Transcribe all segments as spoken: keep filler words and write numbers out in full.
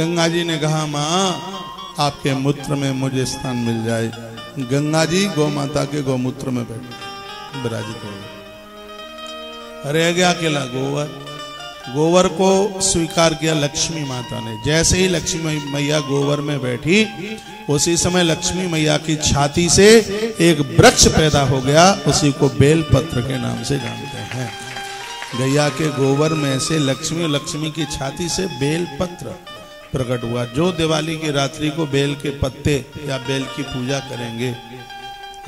गंगा जी ने कहा, माँ आपके मूत्र में मुझे स्थान मिल जाए। गंगा जी गौ माता के गौमूत्र में बैठ विराजित हो गए। रह गया अकेला गोवर। गोवर को स्वीकार किया लक्ष्मी माता ने। जैसे ही लक्ष्मी मैया गोवर में बैठी, उसी समय लक्ष्मी मैया की छाती से एक वृक्ष पैदा हो गया, उसी को बेलपत्र के नाम से जानते हैं। गैया के गोबर में से लक्ष्मी, लक्ष्मी की छाती से बेल पत्र प्रकट हुआ। जो दिवाली की रात्रि को बेल के पत्ते या बेल की पूजा करेंगे,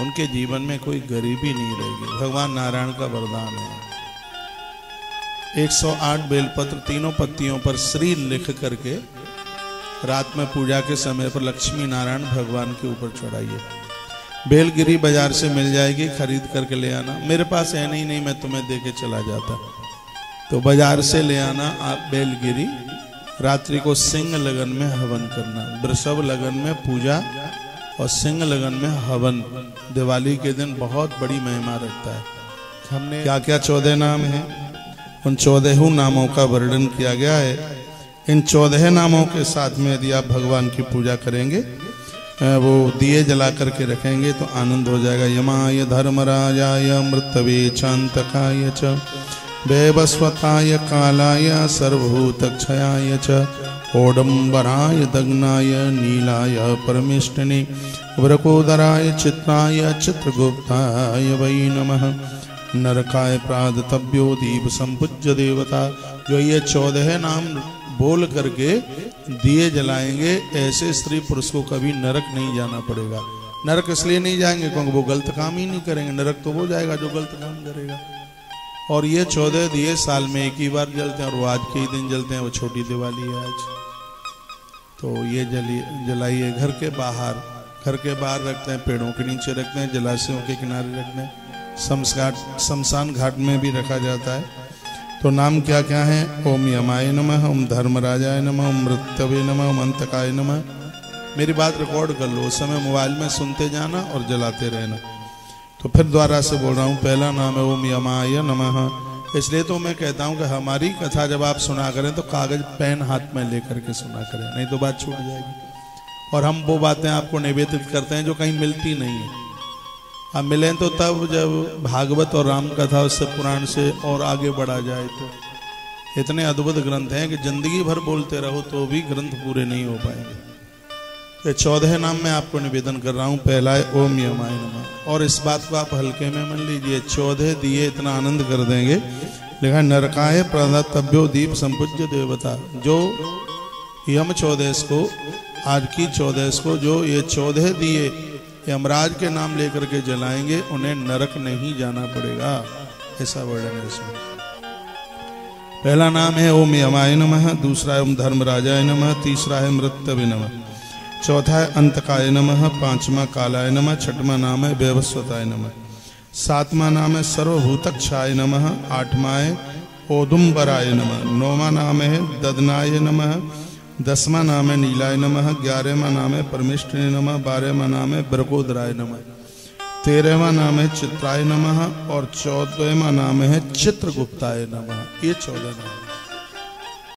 उनके जीवन में कोई गरीबी नहीं रहेगी। भगवान नारायण का वरदान है। एक सौ आठ बेलपत्र तीनों पत्तियों पर श्री लिख करके रात में पूजा के समय पर लक्ष्मी नारायण भगवान के ऊपर चढ़ाइए। बेलगिरी बाजार से मिल जाएगी, खरीद करके ले आना। मेरे पास है नहीं, नहीं मैं तुम्हें दे के चला जाता, तो बाजार से ले आना। आप बेलगिरी रात्रि को सिंह लगन में हवन करना। वृषभ लगन में पूजा और सिंह लगन में हवन दिवाली के दिन बहुत बड़ी महिमा रखता है। हमने क्या क्या चौदह नाम हैं, उन चौदह नामों का वर्णन किया गया है। इन चौदह नामों के साथ में यदि आप भगवान की पूजा करेंगे, वो दिए जला करके रखेंगे तो आनंद हो जाएगा। यमाय धर्मराजाय मृतवे चांतकाय च वैवस्वताय कालाय सर्वभूतक्षयाय च ओडम्बराय दग्नाय नीलाय परमेष्टने वृकोदराय चित्राय चित्रगुप्ताय वै नमः। नरकाय प्रादतव्यो दीप संपूज्य देवता। जो ये चौदह नाम बोल करके दिए जलाएंगे, ऐसे स्त्री पुरुष को कभी नरक नहीं जाना पड़ेगा। नरक इसलिए नहीं जाएंगे क्योंकि वो गलत काम ही नहीं करेंगे। नरक तो वो जाएगा जो गलत काम करेगा। और ये चौदह दिए साल में एक ही बार जलते हैं, और वो आज के ही दिन जलते हैं। वो छोटी दिवाली है आज, तो ये जलाइए। घर के बाहर, घर के बाहर रखते हैं, पेड़ों के नीचे रखते हैं, जलाशयों के किनारे रखते हैं, शमशान शमशान घाट में भी रखा जाता है। तो नाम क्या क्या है? ओम यमाय नमः, ओम धर्मराजाय नमः, ओम मृतवे नमः, ओम अंतकाय नमः। मेरी बात रिकॉर्ड कर लो, उस समय मोबाइल में सुनते जाना और जलाते रहना। तो फिर दोबारा से बोल रहा हूँ, पहला नाम है ओम यमाय नमः। इसलिए तो मैं कहता हूँ कि हमारी कथा जब आप सुना करें तो कागज पेन हाथ में लेकर के सुना करें, नहीं तो बात छूट जाएगी। और हम वो बातें आपको निवेदित करते हैं जो कहीं मिलती नहीं है। अब मिलें तो तब जब भागवत और राम कथा उससे पुराण से और आगे बढ़ा जाए। तो इतने अद्भुत ग्रंथ हैं कि जिंदगी भर बोलते रहो तो भी ग्रंथ पूरे नहीं हो पाएंगे। तो चौदह नाम में आपको निवेदन कर रहा हूँ। पहला है ओम यमाय नमः। और इस बात को आप हल्के में मन लीजिए। चौदह दिए इतना आनंद कर देंगे। लिखा नरकाय प्रादतव्यो दीप संपूज्य देवता। जो यम चौदह को, आज की चौदह को जो ये चौदह दिए यमराज के नाम लेकर के जलाएंगे, उन्हें नरक नहीं जाना पड़ेगा, ऐसा वर्णन है इसमें। पहला नाम है ओम यमाय नमः, दूसरा है ओम धर्मराजाय नमः, तीसरा है मृतवे नमः, चौथा है अंतकाय नमः, पांचवा कालाय नमः, छठवां नाम है वैवस्वताय नमः, सातवां नाम है सर्वभूतक्षाय नमः, आठवां है ओदुम्बराय नमः, नौवां नाम है ददनाय नमः, दसवां नाम है नीलाय नमः, ग्यारहवां नाम है परमेष्ठिने नमः, बारहवां नाम है ब्रकोदराय नमः, तेरहवां नाम है चित्राय नमः और चौदहवां नाम है चित्रगुप्ताय नमः। ये चौदह नाम।